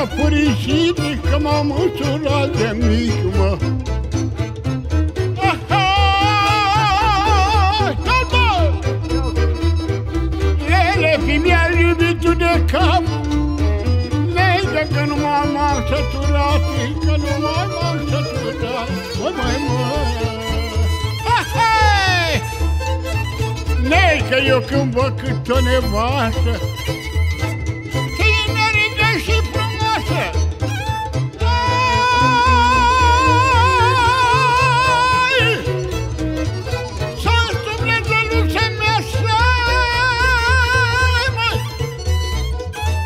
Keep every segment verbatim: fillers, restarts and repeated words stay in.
mă furișini, că m-am usurat de mic, mă. Ele fi mi-a iubitul de cap, lege că nu m-am săturat, că nu m-am săturat, mă, măi, măi. Nei, că eu când văd cât o nevastă se inerică și frumoasă, să-mi suflete luce mea să-i,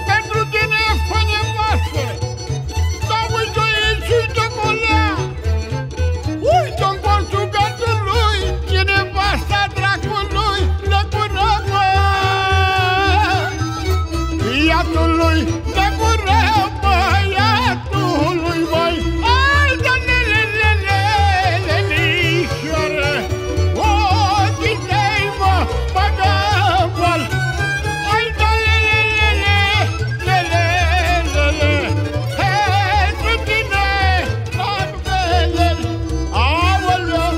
pentru tine e fă nevastă. Dar uite-o aici, uite-o golea, uite-o în conjugatul lui, e nevasta dracului. Iatului, de gură, băiatului, băi, ai de lelelelelelelișoară, ochii-tei mă păgăvăl, ai de lelelelelelelele, pentru tine am velel. Aoleo,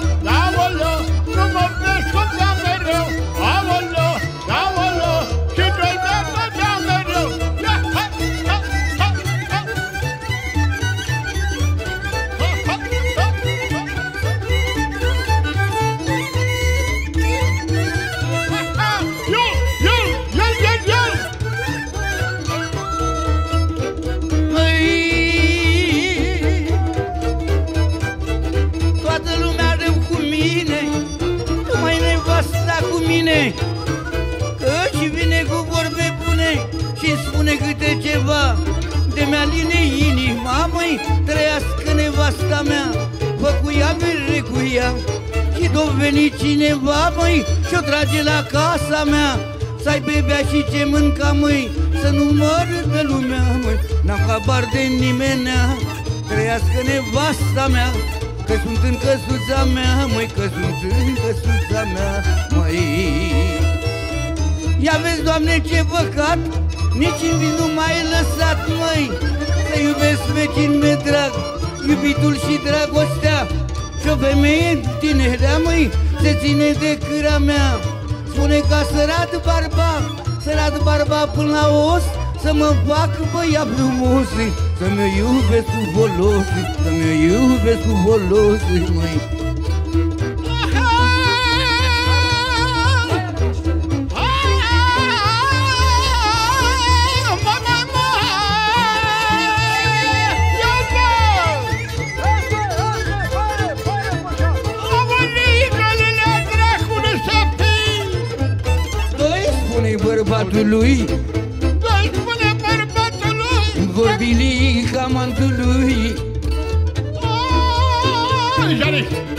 aoleo, nu mă vezi cum te-am mereu, aoleo, aoleo, și doi mea te-am mereu. Că și vine cu vorbe bune și-mi spune câte ceva, de-mi aline inima, măi, trăiască nevasta mea. Fă cu ea, mere cu ea, și d-o veni cineva, măi, și-o trage la casa mea, să-i bebea și ce mânca, măi, să nu mă râd pe lumea, măi. N-am habar de nimenea, trăiască nevasta mea, că sunt în căsuța mea, măi, că sunt în căsuța mea, măi. Ia vezi, Doamne, ce păcat, nici în vin nu m-ai lăsat, măi, să iubesc vecin meu drag, iubitul și dragostea. Și-o femeie tinerea, măi, se ține de câra mea, spune ca sărat barba, sărat barba până la os, să mă fac băia frumos, să-mi iubesc cu folos, să-mi iubesc cu folos, măi. Doi, spune-i bărbatului, vorbili camantului. Oh,